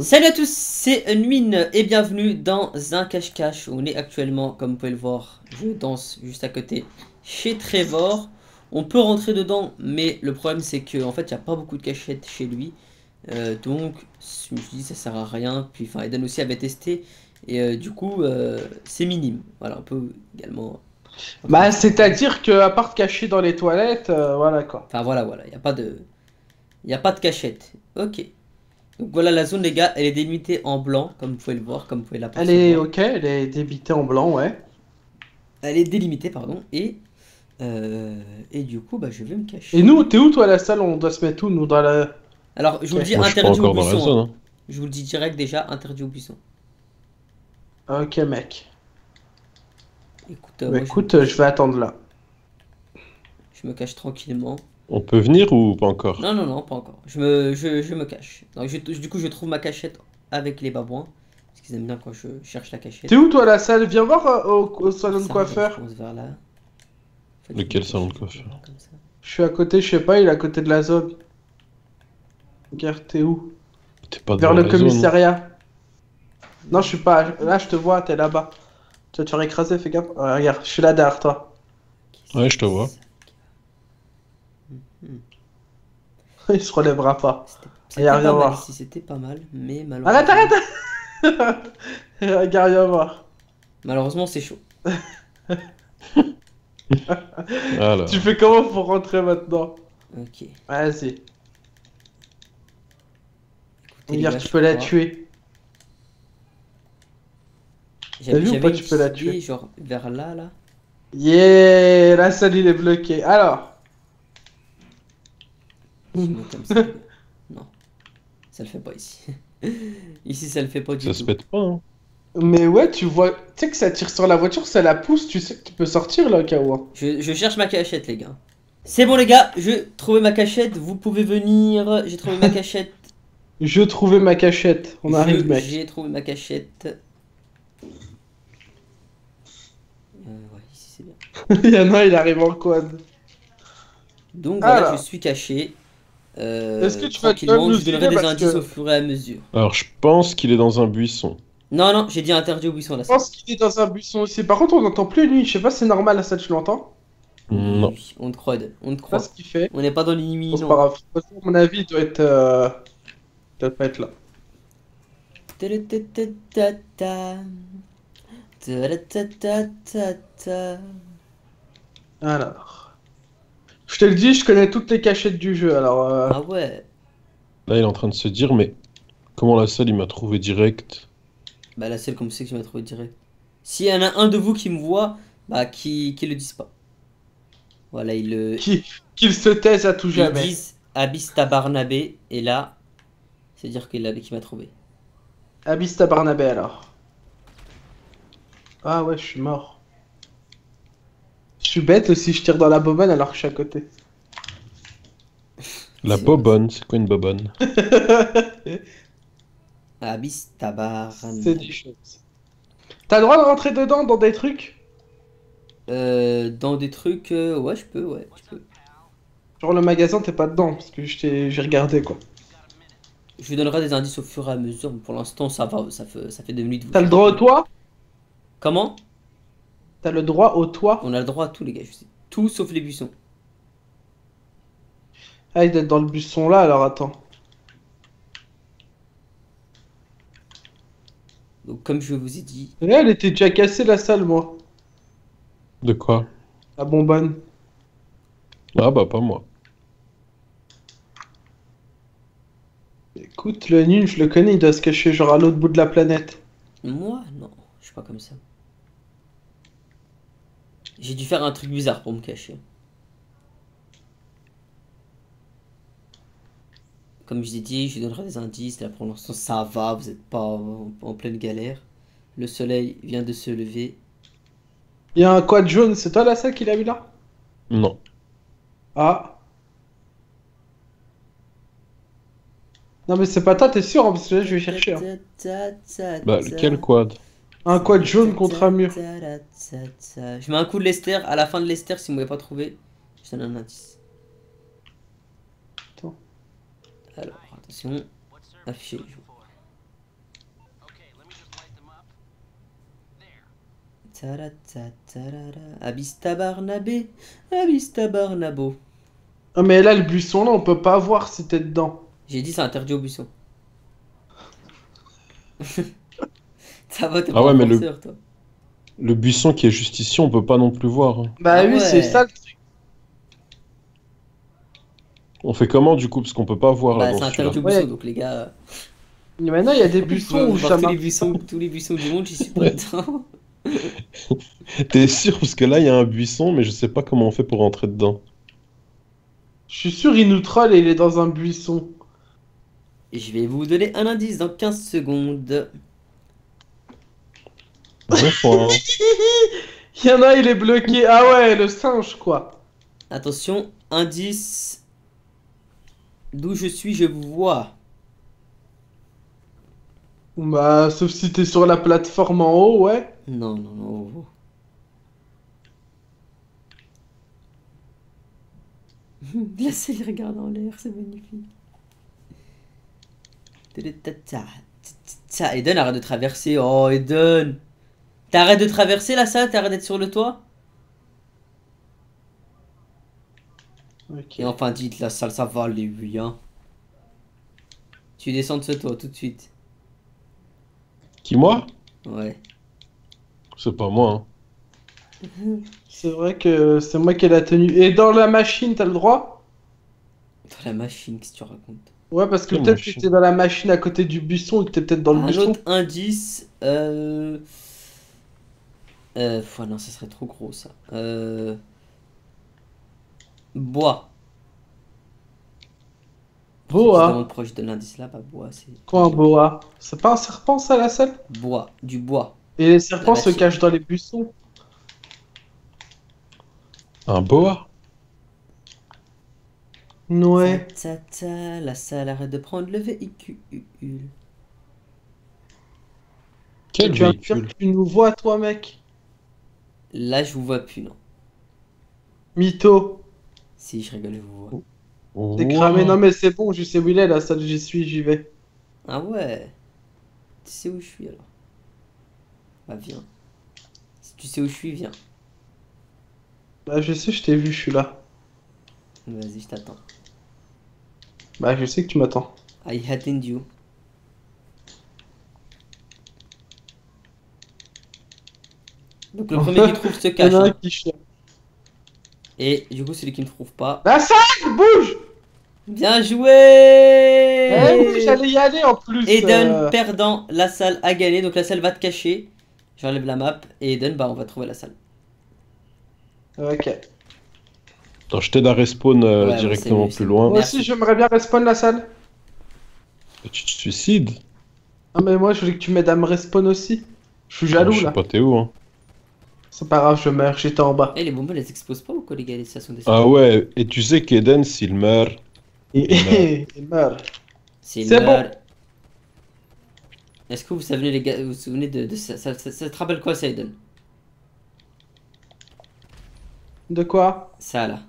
Salut à tous, c'est Unwin et bienvenue dans un cache-cache. On est actuellement, comme vous pouvez le voir, je danse juste à côté chez Trevor. On peut rentrer dedans, mais le problème c'est que en fait il n'y a pas beaucoup de cachettes chez lui. Donc je me suis dit ça sert à rien. Puis enfin Eden aussi avait testé et du coup c'est minime. Voilà, on peut également. Bah c'est à dire que à part cacher dans les toilettes, voilà quoi. Enfin voilà, il n'y a pas de cachette. Ok. Donc voilà la zone les gars, elle est délimitée en blanc, comme vous pouvez le voir, comme vous pouvez l'apercevoir. Elle est ok, elle est délimitée en blanc, ouais. Elle est délimitée, pardon, et du coup, bah je vais me cacher. Et nous, t'es où toi la salle? On doit se mettre où nous dans la... Alors, je vous le dis, interdit au buisson. Zone, hein. Je vous le dis direct déjà, interdit au buisson. Ok mec. Écoute, moi, je vais attendre là. Je me cache tranquillement. On peut venir ou pas encore? Non, pas encore. Je me cache. Donc, du coup, je trouve ma cachette avec les babouins. Parce qu'ils aiment bien quand je cherche la cachette. T'es où toi la salle? Viens voir au salon de coiffeur. Lequel salon de coiffeur? Je suis à côté, je sais pas, il est à côté de la zone. Regarde, t'es où? T'es pas vers le commissariat. Non, je suis pas. Là, je te vois, t'es là-bas. Tu vas te faire écraser, fais gaffe. Ouais, regarde, je suis là derrière toi. Ouais, je te vois. Il se relèvera pas. C'était pas mal, mais malheureusement. Arrête Regarde, viens voir. Malheureusement, c'est chaud. Alors. Tu fais comment pour rentrer maintenant? Ok. Vas-y. Regarde, tu peux la tuer. T'as vu ou pas, tu peux la tuer? Genre vers là. Yeah, la salle il est bloquée. Alors. Comme ça. Non, ça le fait pas ici. Ici, ça le fait pas du tout. Ça se pète pas, hein. Mais ouais, tu vois, tu sais que ça tire sur la voiture, ça la pousse, tu sais que tu peux sortir là, au cas où. Je cherche ma cachette, les gars. C'est bon, les gars, j'ai trouvé ma cachette, vous pouvez venir. J'ai trouvé ma cachette. Je trouvais ma cachette, on arrive, mec. J'ai trouvé ma cachette. Ouais, ici, c'est bien. Il y en a un, il arrive en quad. Donc voilà, je suis caché. Est-ce que tu vas nous donner des indices au fur et à mesure? Alors je pense qu'il est dans un buisson. Non, j'ai dit interdit au buisson là. Je pense qu'il est dans un buisson aussi. Par contre, on n'entend plus lui. Je sais pas, c'est normal là, ça tu l'entends? Non. Oui, on te croit. On te croit. Pas ce qu'il fait. On n'est pas dans l'ennemi. C'est pas grave. À mon avis, il doit être. Il doit pas être là. Alors. Je te le dis, je connais toutes les cachettes du jeu, alors... Ah ouais. Là, il est en train de se dire, mais... Comment la salle, il m'a trouvé direct? Bah, la salle, comme c'est que je m'a trouvé direct. S'il y en a un de vous qui me voit, bah, qui le dise pas. Voilà, il le... Qu'il se taise à tout jamais. Ils disent Abista Barnabé, et là... C'est dire qu'il m'a trouvé. Abista Barnabé, alors. Ah ouais, je suis mort. Je suis bête aussi, je tire dans la bobonne alors que je suis à côté. La bobonne, c'est quoi une bobonne? Abis tabar. C'est des choses. T'as le droit de rentrer dedans dans des trucs? Dans des trucs, ouais, je peux, ouais. Genre le magasin, t'es pas dedans parce que j'ai regardé quoi. Je vous donnerai des indices au fur et à mesure, mais pour l'instant ça va, ça fait 2 minutes. T'as le droit au toit? Comment? T'as le droit au toit? On a le droit à tout, les gars, je sais. Tout sauf les buissons. Ah, il doit être dans le buisson là, alors attends. Donc, comme je vous ai dit. Là, elle était déjà cassée la salle, moi. De quoi? La bonbonne. Ah, bah, pas moi. Écoute, le nul, je le connais, il doit se cacher genre à l'autre bout de la planète. Moi? Non, je suis pas comme ça. J'ai dû faire un truc bizarre pour me cacher. Comme je l'ai dit, je donnerai des indices. Là pour l'instant, ça va, vous n'êtes pas en pleine galère. Le soleil vient de se lever. Il y a un quad jaune, c'est toi la salle qu'il a mis là? Non. Ah. Non mais c'est pas toi, t'es sûr, hein, parce que là je vais chercher. Hein. Bah quel quad? Un quad jaune contre un mur. Je mets un coup de Lester, à la fin de Lester, si vous m'avez pas trouvé, je donne un indice. Attends. Alors, attention. Afficher. Abistabarnabé, Abistabarnabo. Ah mais là le buisson là on peut pas voir si t'es dedans. J'ai dit c'est interdit au buisson. Ça va, t'es pas mais penseur, le... toi. Le buisson qui est juste ici on peut pas non plus voir. Bah oui c'est ça le truc. On fait comment du coup parce qu'on peut pas voir là. Bah c'est interdit au buisson donc les gars. Mais maintenant il y a des buissons où ça marche. Tous les buissons du monde j'y suis pas dedans. T'es sûr parce que là il y a un buisson mais je sais pas comment on fait pour rentrer dedans. Je suis sûr il nous troll et il est dans un buisson. Je vais vous donner un indice dans 15 secondes. Il y en a, il est bloqué. Ah ouais, le singe quoi. Attention, indice. D'où je suis, je vous vois. Bah, sauf si t'es sur la plateforme en haut, ouais. Non, non, non. Là, c'est les regards en l'air, c'est magnifique. Eden, arrête de traverser. Oh, Eden. T'arrêtes de traverser la salle, t'arrêtes d'être sur le toit. Okay. Et enfin, dites, la salle, ça va, les buis, hein. Tu descends de ce toit, tout de suite. Qui, moi? Ouais. C'est pas moi, hein. C'est vrai que c'est moi qui ai la tenue. Et dans la machine, t'as le droit? Dans la machine, qu'est-ce que tu racontes? Ouais, parce que peut-être que t'es dans la machine à côté du buisson et que t'es peut-être dans le buisson. Un autre indice, non, ça serait trop gros, ça. Bois. Boa. Vraiment proche de l'indice là, bah bois, c'est... Quoi un boa? C'est pas un serpent, ça, la salle? Bois, du bois. Et les serpents se cachent dans les buissons. Un boa? Ouais. La salle, arrête de prendre le véhicule. Quel véhicule? Tu nous vois, toi, mec? Là, je vous vois plus, non. Mytho. Si, je rigole, je vous vois. Oh. T'es cramé, non mais c'est bon, je sais où il est, la salle, j'y suis, j'y vais. Ah ouais? Tu sais où je suis, alors? Bah, viens. Si tu sais où je suis, viens. Bah, je sais, je t'ai vu, je suis là. Vas-y, je t'attends. Bah, je sais que tu m'attends. I attend you. Donc, le premier qui trouve se cache. Hein. Et du coup, celui qui ne trouve pas. La salle, bouge! Bien joué! Eh oui, j'allais y aller en plus. Eden perdant, la salle a gagné. Donc, la salle va te cacher. J'enlève la map. Et Eden, bah, on va trouver la salle. Ok. Attends, je t'aide à respawn directement plus loin. Moi aussi, j'aimerais bien respawn la salle. Tu te suicides? Ah mais moi, je voulais que tu m'aides à me respawn aussi. Je suis jaloux, là. Je sais pas, t'es où, hein. C'est pas grave, je meurs, j'étais en bas. Eh, les bombes, elles explosent pas ou quoi, les gars, les stations des... Ah ouais, et tu sais qu'Eden, s'il meurt... Il meurt. C'est bon. Est-ce que vous savez, les gars, vous vous souvenez de ça? Ça te rappelle quoi, ça, Eden? De quoi? Ça, là.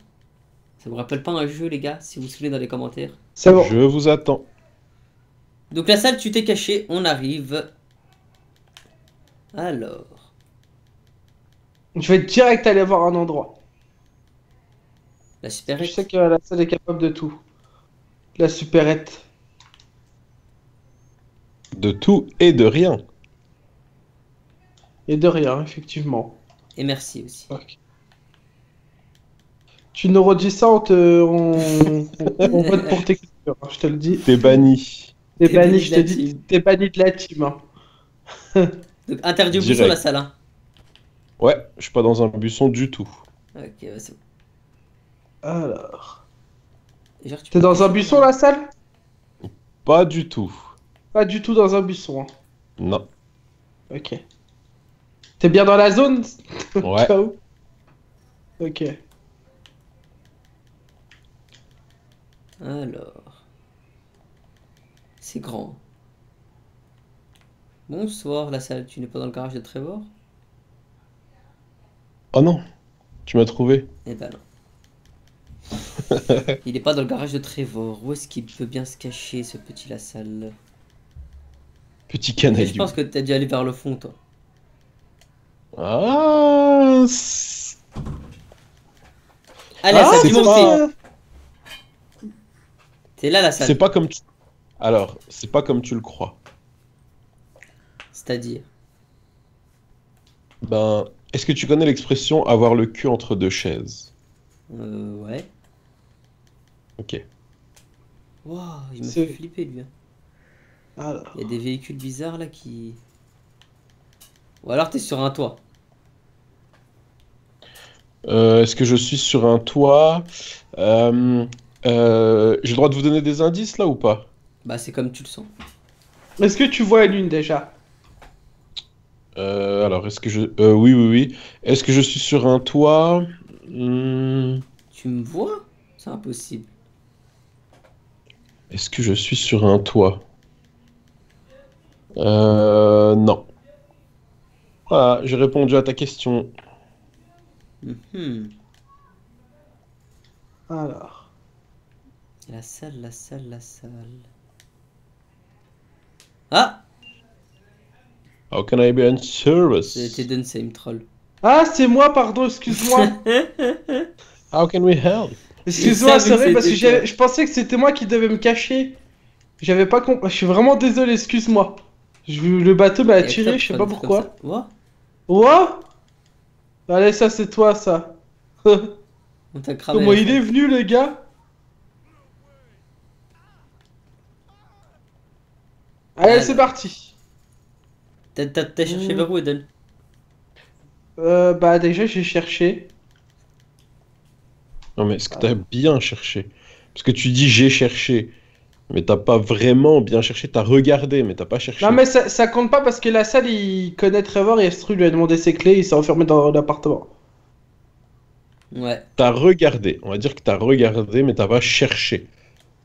Ça vous rappelle pas un jeu, les gars? Si vous vous souvenez dans les commentaires. C'est bon. Je vous attends. Donc la salle, tu t'es caché. On arrive. Alors. Je vais direct aller voir un endroit. La supérette. Je sais que la salle est capable de tout. La supérette. De tout et de rien. Et de rien, effectivement. Et merci aussi. Okay. Tu nous redis ça, on vote pour tes cultures, hein, je te le dis. T'es banni. T'es banni, je te dis, t'es banni de la team. Hein. Donc interdit au buisson la salle. Hein. Ouais, je suis pas dans un buisson du tout. Ok, ouais, c'est bon. Alors... T'es dans un buisson la salle? Pas du tout. Pas du tout dans un buisson. Hein. Non. Ok. T'es bien dans la zone? Ouais. Ok. Alors... C'est grand. Bonsoir, la salle. Tu n'es pas dans le garage de Trevor? Oh non. Tu m'as trouvé. Eh ben non. Il n'est pas dans le garage de Trevor. Où est-ce qu'il peut bien se cacher, ce petit la salle? Petit canaille. Je pense que t'as dû aller vers le fond, toi. Ah, allez, ah, c'est pas... T'es là, la salle. C'est pas comme tu... Alors, c'est pas comme tu le crois. C'est-à-dire? Ben, est-ce que tu connais l'expression avoir le cul entre deux chaises? Ouais. Ok. Wow, il me fait flipper, lui. Alors... Il y a des véhicules bizarres, là, qui... Ou alors t'es sur un toit. Est-ce que je suis sur un toit? J'ai le droit de vous donner des indices là ou pas? Bah c'est comme tu le sens. Est-ce que tu vois la lune déjà? Alors est-ce que je... oui oui oui. Est-ce que je suis sur un toit? Tu me vois? C'est impossible. Est-ce que je suis sur un toit? Non. Voilà, j'ai répondu à ta question. Alors... La salle, la salle, la salle... Ah! How can I be in service? C'était Eden, c'est une troll. Ah, c'est moi, pardon, excuse-moi. How can we help? Excuse-moi, c'est vrai, parce que je pensais que c'était moi qui devais me cacher. J'avais pas compris, je suis vraiment désolé, excuse-moi. Le bateau m'a attiré, je sais pas pourquoi. Ouah? Allez, ça c'est toi, ça. On t'a cramé. Comment il est venu, le gars? Allez, c'est parti. T'as cherché vers où, Eden? Bah déjà, j'ai cherché. Non mais est-ce que t'as bien cherché? Parce que tu dis j'ai cherché. Mais t'as pas vraiment bien cherché, t'as regardé, mais t'as pas cherché. Non mais ça compte pas parce que la salle, il connaît Trevor et Stru lui a demandé ses clés, il s'est enfermé dans l'appartement. Ouais. T'as regardé, on va dire que t'as regardé, mais t'as pas cherché.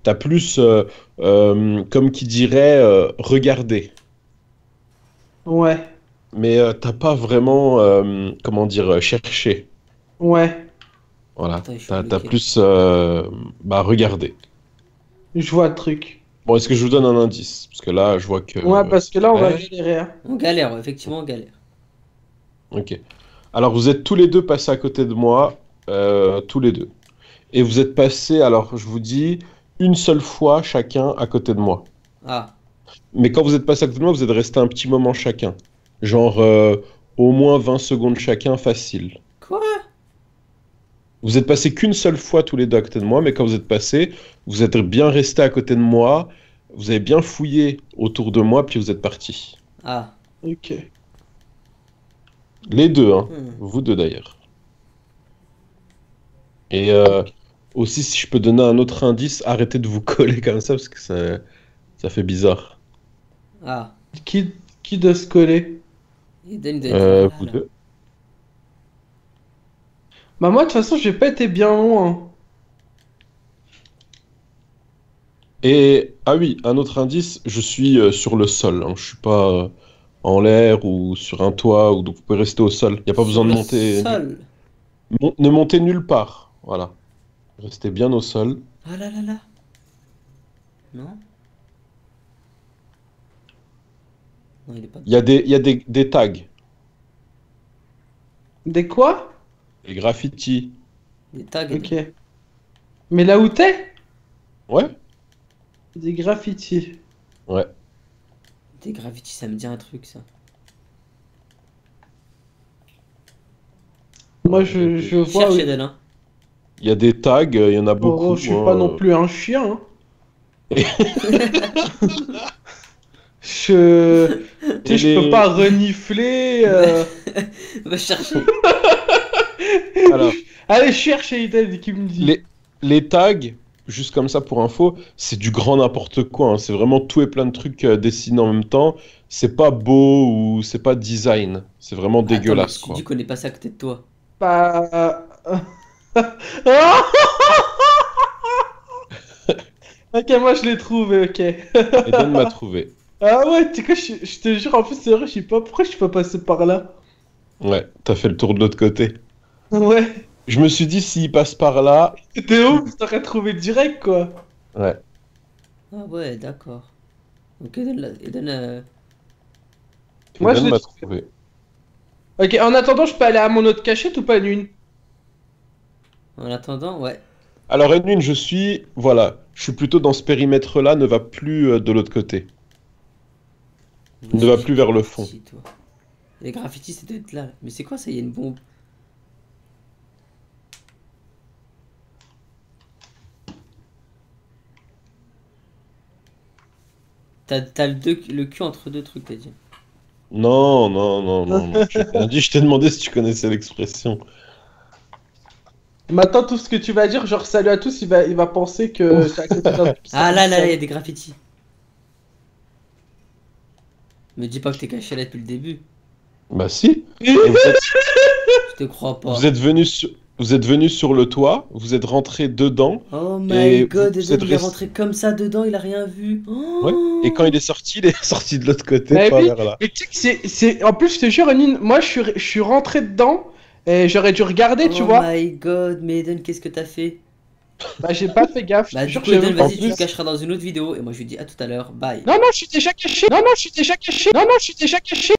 T'as plus, comme qui dirait, regardé. Ouais. Mais t'as pas vraiment, comment dire, cherché. Ouais. Voilà, t'as plus, bah regardé. Je vois le truc. Bon, est-ce que je vous donne un indice? Parce que là, je vois que... Ouais, parce que là, on va galérer. Hein. On galère, effectivement, on galère. Ok. Alors, vous êtes tous les deux passés à côté de moi, tous les deux. Et vous êtes passés, alors, je vous dis, une seule fois chacun à côté de moi. Ah. Mais quand vous êtes passés à côté de moi, vous êtes restés un petit moment chacun. Genre, au moins 20 secondes chacun, facile. Quoi? Vous êtes passé qu'une seule fois tous les deux à côté de moi, mais quand vous êtes passé, vous êtes bien resté à côté de moi, vous avez bien fouillé autour de moi, puis vous êtes parti. Ah. Ok. Les deux, hein. Vous deux d'ailleurs. Et aussi, si je peux donner un autre indice, arrêtez de vous coller comme ça, parce que ça fait bizarre. Ah. Qui doit se coller? Vous deux. Bah moi de toute façon j'ai pas été bien loin. Et ah oui, un autre indice, je suis sur le sol, hein. Je suis pas en l'air ou sur un toit, ou donc vous pouvez rester au sol, y a pas besoin de monter. Sol. Ne montez nulle part, voilà. Restez bien au sol. Ah là là là. Non. Non, il est pas... Y a des tags. Des quoi? Les graffitis. Des tags. Ok. Mais là où t'es? Ouais. Des graffitis. Ouais. Des graffitis, ça me dit un truc, ça. Moi, je vois... Cherchez d'elle, hein. Il y a des tags, il y en a beaucoup. Oh, je suis pas non plus un chien, hein. Je peux pas renifler... Va chercher. Alors, allez, cherche Eden qui me dit. Les tags, juste comme ça pour info, c'est du grand n'importe quoi. Hein. C'est vraiment tout et plein de trucs dessinés en même temps. C'est pas beau ou c'est pas design. C'est vraiment dégueulasse. Attends, tu connais pas ça à côté de toi. Bah. Ok, moi je l'ai trouvé, ok. Eden m'a trouvé. Ah ouais, tu sais quoi, je te jure, en plus c'est vrai, je sais pas pourquoi je suis pas passé par là. Ouais, t'as fait le tour de l'autre côté. Ouais. Je me suis dit, s'il passe par là... T'es ouf, t'aurais trouvé direct, quoi. Ouais. Ah ouais, d'accord. Donc Eden... Moi, je l'ai trouvé. Ok, en attendant, je peux aller à mon autre cachette ou pas, Unwin? En attendant, ouais. Alors, Unwin, je suis... Voilà, je suis plutôt dans ce périmètre-là, ne va plus de l'autre côté. Ouais, ne va plus vers le fond. Toi. Les graffitis, c'est peut-être là. Mais c'est quoi ça? Il y a une bombe. T'as le cul entre deux trucs, t'as dit. Non, non, non, non, non. J'ai rien dit, je t'ai demandé si tu connaissais l'expression. Maintenant, tout ce que tu vas dire, genre salut à tous, il va penser que... Ah là, là, il y a des graffitis. Me dis pas que t'es caché là depuis le début. Bah si. Je te crois pas. Vous êtes venu sur le toit, vous êtes rentré dedans. Oh my god, il est rentré comme ça dedans, il a rien vu. Ouais. Et quand il est sorti de l'autre côté. Bah, oui. Vers là. Et tu sais que c'est... En plus, je te jure, Unwin, moi je suis rentré dedans et j'aurais dû regarder, tu vois. Oh my god, mais Eden, qu'est-ce que t'as fait? Bah, j'ai pas fait gaffe. Bah, du coup, Eden, vas-y, tu te cacheras dans une autre vidéo et moi je lui dis à tout à l'heure, bye. Non, non, je suis déjà caché.